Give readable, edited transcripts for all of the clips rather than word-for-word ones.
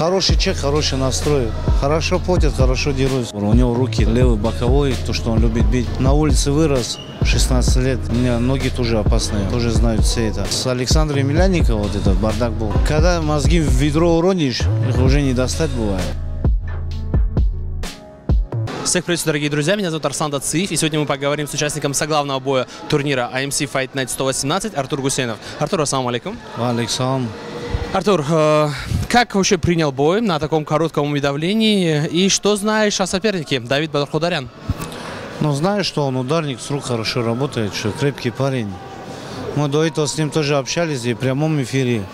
Хороший чек, хороший настрой. Хорошо платит, хорошо дерутся. У него руки левый, боковой, то, что он любит бить. На улице вырос, 16 лет. У меня ноги тоже опасные, тоже знают все это. С Александром Милянниковым вот этот бардак был. Когда мозги в ведро уронишь, их уже не достать бывает. Всех приветствую, дорогие друзья, меня зовут Арсандо Циев, и сегодня мы поговорим с участником соглавного боя турнира AMC Fight Night 118 Артур Гусейнов. Артур, ассаламу алейкум. Алейкум. Артур, как вообще принял бой на таком коротком уведомлении, и что знаешь о сопернике Давид Бархударян? Ну, знаю, что он ударник, с рук хорошо работает, что крепкий парень. Мы до этого с ним тоже общались и в прямом эфире.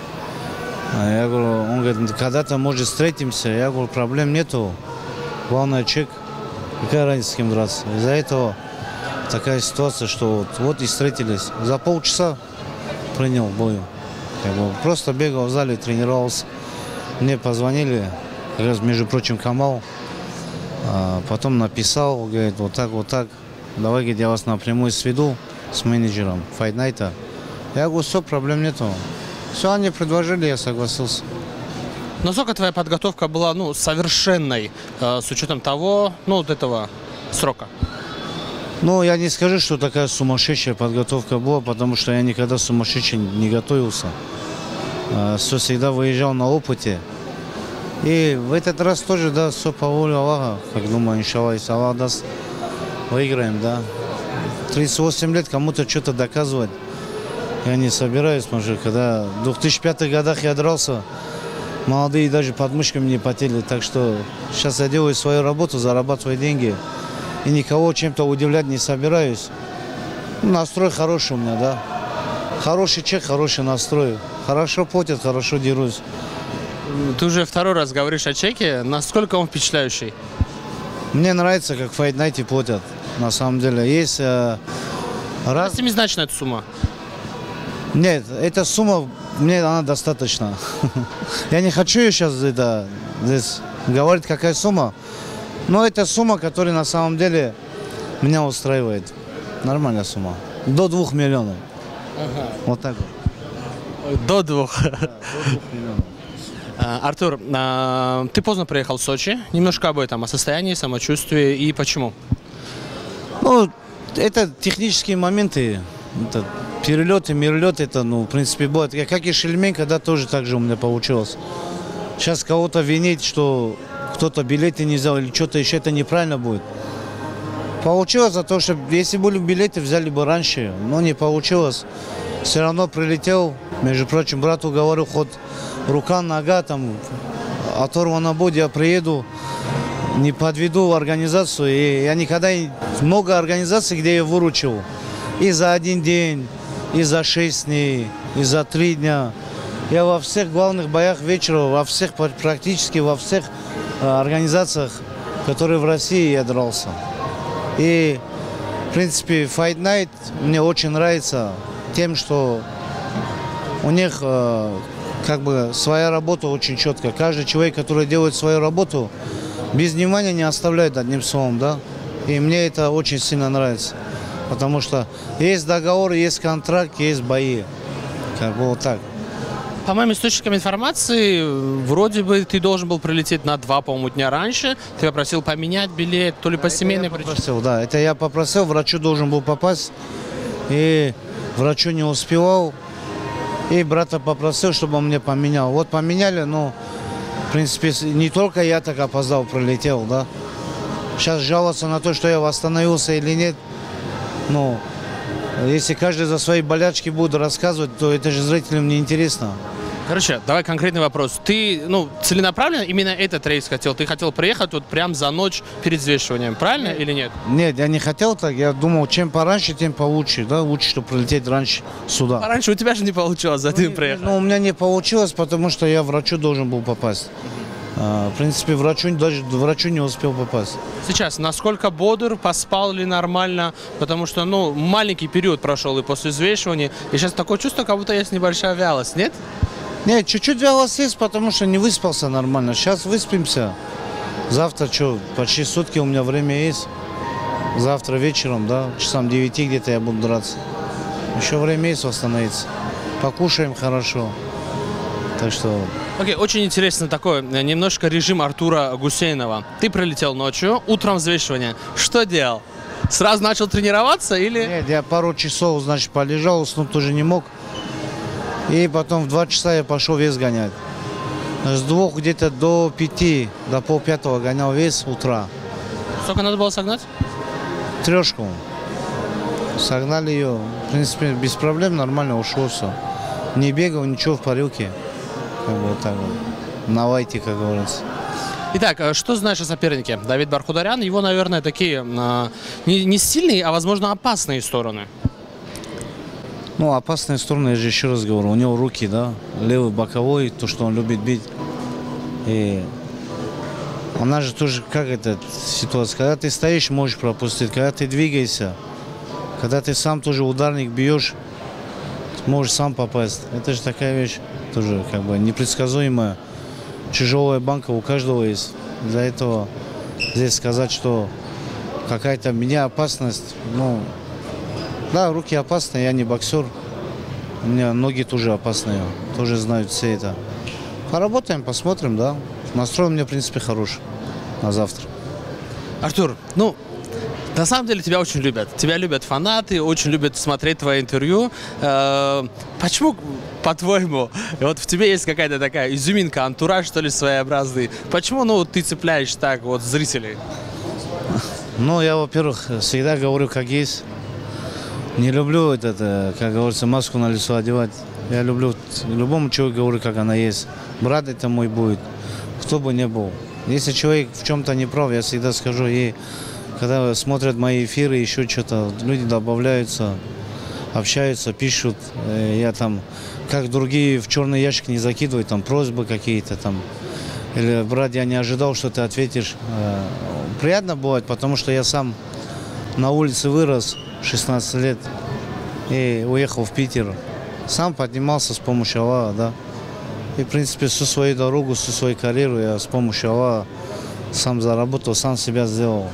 Я говорю, он говорит, когда-то, может, встретимся. Я говорю, проблем нету, главное чек. Какая разница, с кем драться? Из-за этого такая ситуация, что вот и встретились. За полчаса принял бой. Как бы просто бегал в зале, тренировался. Мне позвонили, как раз, между прочим, Камал. Потом написал, говорит, вот так, давай, говорит, я вас напрямую сведу с менеджером Fight Night. Я говорю, все, проблем нету. Все, они предложили, я согласился. Насколько твоя подготовка была, ну, совершенной, с учетом того, ну, вот этого срока? Ну, я не скажу, что такая сумасшедшая подготовка была, потому что я никогда сумасшедше не готовился. Все всегда выезжал на опыте. И в этот раз тоже, да, все по воле Аллаха, как думаю, иншаллах, если Аллах даст, выиграем, да. 38 лет кому-то что-то доказывать я не собираюсь, потому что когда в 2005 годах я дрался, молодые даже подмышками не потели, так что сейчас я делаю свою работу, зарабатываю деньги и никого чем-то удивлять не собираюсь. Настрой хороший у меня, да. Хороший чек, хороший настрой. Хорошо платят, хорошо дерусь. Ты уже второй раз говоришь о чеке. Насколько он впечатляющий? Мне нравится, как в Fight Night платят, на самом деле. Есть раз... А семизначная эта сумма? Нет, эта сумма... Мне она достаточно. Я не хочу ее сейчас здесь говорить, какая сумма. Но это сумма, которая на самом деле меня устраивает. Нормальная сумма. До 2 миллионов. Ага. Вот так вот. До 2. Да, до 2 миллионов. Артур, ты поздно приехал в Сочи. Немножко об этом, о состоянии, самочувствии и почему? Ну, это технические моменты. Это... Перелеты, мирлеты, это, ну, в принципе, бывает. Я, как и Шельменко, да, тоже так же у меня получилось. Сейчас кого-то винить, что кто-то билеты не взял или что-то еще, это неправильно будет. Получилось за то, что если были билеты, взяли бы раньше, но не получилось. Все равно прилетел, между прочим, брату говорю, хоть рука, нога, там, оторвана будет, я приеду, не подведу организацию. И я никогда, много организаций, где я выручил и за один день, и за 6 дней, и за 3 дня. Я во всех главных боях вечера, во всех, практически во всех организациях, которые в России, я дрался. И, в принципе, Fight Night мне очень нравится тем, что у них как бы своя работа очень четко. Каждый человек, который делает свою работу, без внимания не оставляет, одним словом, да. И мне это очень сильно нравится. Потому что есть договор, есть контракт, есть бои. Как бы вот так. По моим источникам информации, вроде бы ты должен был прилететь на 2, по-моему, дня раньше. Ты попросил поменять билет, то ли по семейной причине. Да, это я попросил, врачу должен был попасть. И врачу не успевал. И брата попросил, чтобы он мне поменял. Вот поменяли, но, в принципе, не только я так опоздал, прилетел, да. Сейчас жаловаться на то, что я восстановился или нет. Ну, если каждый за свои болячки будет рассказывать, то это же зрителям неинтересно. Короче, давай конкретный вопрос. Ты, ну, целенаправленно именно этот рейс хотел? Ты хотел приехать вот прям за ночь перед взвешиванием, правильно или нет? Нет, я не хотел так. Я думал, чем пораньше, тем получше. Да, лучше, чтобы прилететь раньше сюда. Пораньше у тебя же не получилось, за ты приехал. Ну, у меня не получилось, потому что я врачу должен был попасть. В принципе, врачу, даже врачу не успел попасть. Сейчас, насколько бодр, поспал ли нормально? Потому что, ну, маленький период прошел и после взвешивания. И сейчас такое чувство, как будто есть небольшая вялость, нет? Нет, чуть-чуть вялость есть, потому что не выспался нормально. Сейчас выспимся. Завтра, что, почти сутки у меня время есть. Завтра вечером, да, часам 9 где-то я буду драться. Еще время есть восстановиться. Покушаем хорошо. Так что... Окей, очень интересно такой, немножко режим Артура Гусейнова. Ты прилетел ночью, утром взвешивание. Что делал? Сразу начал тренироваться или? Нет, я пару часов, значит, полежал, уснуть тоже не мог. И потом в 2 часа я пошел вес гонять. С 2 где-то до 5, до 4:30 гонял вес утра. Сколько надо было согнать? 3. Согнали ее, в принципе, без проблем, нормально ушло все. Не бегал, ничего, в парилке. Как бы вот так вот. На лайте, как говорится. Итак, что знаешь о сопернике? Давид Бархударян, его, наверное, такие не сильные, а, возможно, опасные стороны. Ну, опасные стороны, я же еще раз говорю. У него руки, да, левый, боковой, то, что он любит бить. И она же тоже, как эта ситуация, когда ты стоишь, можешь пропустить, когда ты двигаешься, когда ты сам тоже ударник бьешь, можешь сам попасть. Это же такая вещь тоже, как бы, непредсказуемая. Тяжелая банка у каждого есть. Из-за этого здесь сказать, что какая-то меня опасность, ну, да, руки опасны, я не боксер. У меня ноги тоже опасные, тоже знают все это. Поработаем, посмотрим, да. Настрой у меня, в принципе, хорош на завтра. Артур, ну, на самом деле тебя очень любят. Тебя любят фанаты, очень любят смотреть твои интервью. Почему, по-твоему, вот в тебе есть какая-то такая изюминка, антураж, что ли, своеобразный? Почему, ну, ты цепляешь так вот зрителей? Ну, я, во-первых, всегда говорю, как есть. Не люблю это, как говорится, маску на лицо одевать. Я люблю любому человеку, говорю, как она есть. Брат это мой будет, кто бы ни был. Если человек в чем-то не прав, я всегда скажу ей. Когда смотрят мои эфиры, еще что-то, люди добавляются, общаются, пишут. Я там, как другие, в черный ящик не закидываю, там просьбы какие-то там. Или, брат, я не ожидал, что ты ответишь. Приятно бывает, потому что я сам на улице вырос, 16 лет, и уехал в Питер. Сам поднимался с помощью Аллаха, да. И, в принципе, всю свою дорогу, всю свою карьеру я с помощью Аллаха сам заработал, сам себя сделал.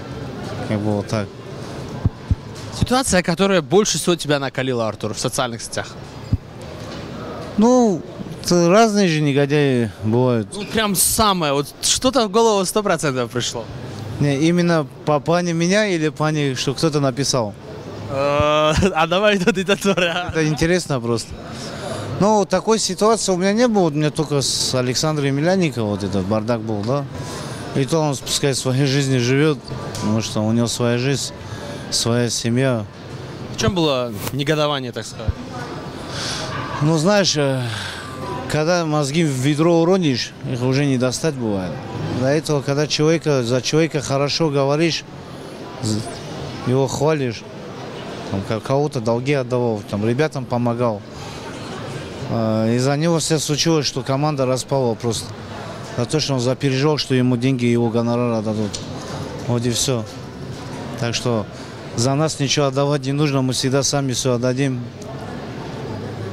Как бы вот так. Ситуация, которая больше всего тебя накалила, Артур, в социальных сетях? Ну, разные же негодяи бывают. Ну, прям самое, вот что-то в голову 100% пришло. Не, именно по плане меня или по плане, что кто-то написал? А давай тут и татура. Это интересно просто. Ну, такой ситуации у меня не было, у меня только с Александром Милянниковым вот этот бардак был, да? И то он, пускай, в своей жизни живет, потому что у него своя жизнь, своя семья. В чем было негодование, так сказать? Ну, знаешь, когда мозги в ведро уронишь, их уже не достать бывает. До этого, когда человека, за человека хорошо говоришь, его хвалишь, кого-то долги отдавал, там, ребятам помогал. Из-за него все случилось, что команда распала просто. За то, что он запереживал, что ему деньги и его гонорар отдадут. Вот и все. Так что за нас ничего отдавать не нужно, мы всегда сами все отдадим.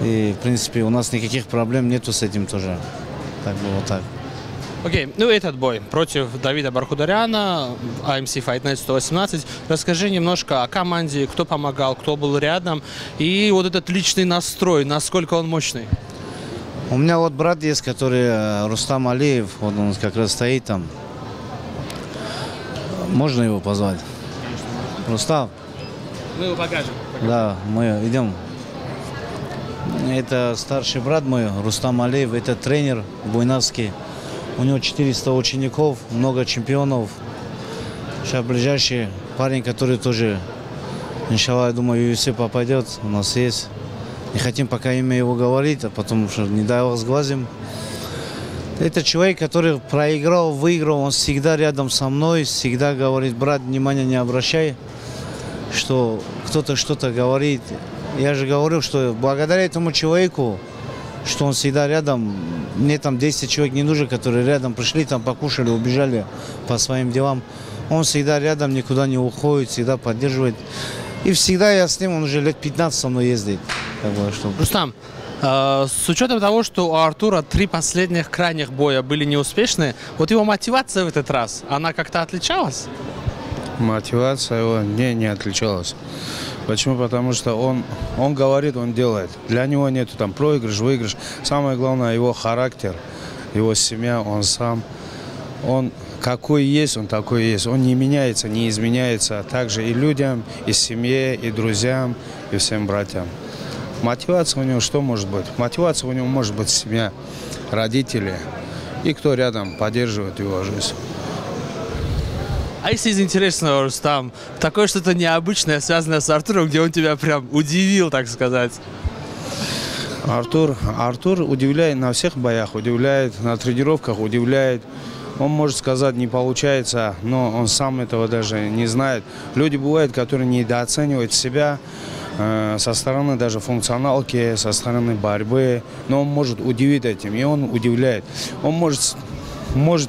И, в принципе, у нас никаких проблем нету с этим тоже. Так было так. Окей, ну этот бой против Давида Бархударяна, AMC Fight Night 118. Расскажи немножко о команде, кто помогал, кто был рядом. И вот этот личный настрой, насколько он мощный. У меня вот брат есть, который Рустам Алиев, вот он как раз стоит там. Можно его позвать? Рустам? Мы его покажем. Да, мы идем. Это старший брат мой, Рустам Алиев, это тренер буйнавский. У него 400 учеников, много чемпионов. Сейчас ближайший парень, который тоже, иншалла, я думаю, в UFC попадет, у нас есть. Не хотим пока имя его говорить, а потом что не дай вас сглазим. Это человек, который проиграл, выиграл, он всегда рядом со мной, всегда говорит, брат, внимания не обращай, что кто-то что-то говорит. Я же говорю, что благодаря этому человеку, что он всегда рядом, мне там 10 человек не нужно, которые рядом пришли, там покушали, убежали по своим делам. Он всегда рядом, никуда не уходит, всегда поддерживает. И всегда я с ним, он уже лет 15 со мной ездит. Рустам, с учетом того, что у Артура 3 последних крайних боя были неуспешны, вот его мотивация в этот раз, она как-то отличалась? Мотивация его не отличалась. Почему? Потому что он говорит, он делает. Для него нету там проигрыш, выигрыш. Самое главное, его характер. его семья, он сам. Он какой есть, он такой есть. Он не меняется, не изменяется. А также и людям, и семье, и друзьям, и всем братьям. Мотивация у него что может быть? Мотивация у него может быть семья, родители и кто рядом поддерживает его жизнь. А если из интересного, Рустам, такое что-то необычное, связанное с Артуром, где он тебя прям удивил, так сказать? Артур удивляет на всех боях, удивляет на тренировках, удивляет. Он может сказать, не получается, но он сам этого даже не знает. Люди бывают, которые недооценивают себя со стороны даже функционалки, со стороны борьбы. Но он может удивить этим, и он удивляет. Он может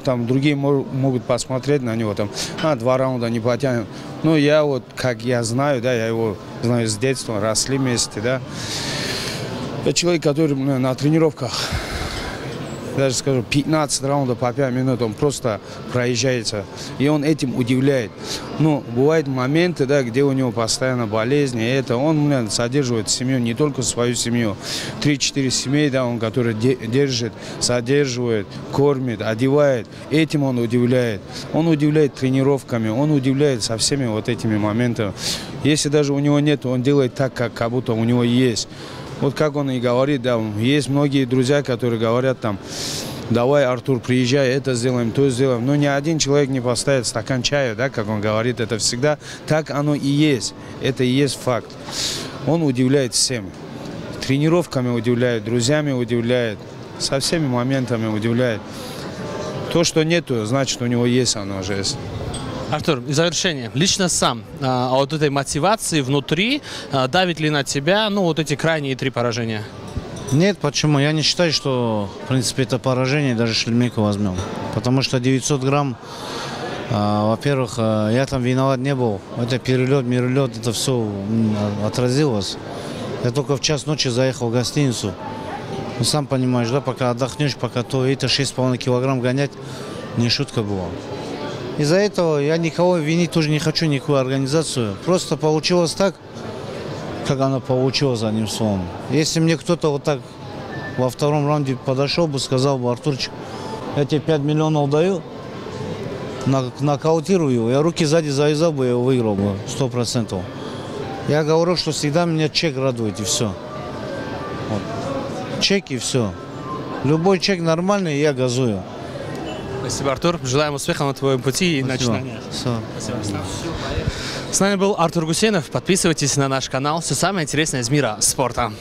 там, другие могут посмотреть на него, там, два раунда не потянем. Ну, я вот, как я знаю, да, я его знаю с детства, росли вместе, да. Это человек, который на тренировках, даже скажу, 15 раундов по 5 минут, он просто проезжается. И он этим удивляет. Ну, бывают моменты, да, где у него постоянно болезни. И это он, содерживает семью, не только свою семью. 3-4 семей, да, он, которые держит, содерживает, кормит, одевает. Этим он удивляет. Он удивляет тренировками, он удивляет со всеми вот этими моментами. Если даже у него нет, он делает так, как будто у него есть. Вот как он и говорит, да, есть многие друзья, которые говорят там, давай, Артур, приезжай, это сделаем, то сделаем. Но ни один человек не поставит стакан чая, да, как он говорит, это всегда так оно и есть. Это и есть факт. Он удивляет всем. Тренировками удивляет, друзьями удивляет, со всеми моментами удивляет. То, что нету, значит, у него есть оно же. Артур, и завершение. Лично сам от этой мотивации внутри давит ли на тебя, ну, вот эти крайние 3 поражения? Нет, почему? Я не считаю, что, в принципе, это поражение, даже Шельмейку возьмем. Потому что 900 грамм, во-первых, я там виноват не был. Это перелет, миролет, это все отразилось. Я только в час ночи заехал в гостиницу. Ну, сам понимаешь, да, пока отдохнешь, пока то это 6,5 килограмм гонять, не шутка была. Из-за этого я никого винить тоже не хочу, никакую организацию. Просто получилось так, как она получилась, одним словом. Если мне кто-то вот так во 2-м раунде подошел бы, сказал бы, Артурчик, я тебе 5 миллионов даю, нокаутирую его, я руки сзади завязал бы, я его выиграл бы 100%. Я говорю, что всегда меня чек радует, и все. Вот. Чек и все. Любой чек нормальный, я газую. Спасибо, Артур. Желаем успехов на твоем пути и начинаниях. С нами был Артур Гусейнов. Подписывайтесь на наш канал. Все самое интересное из мира спорта.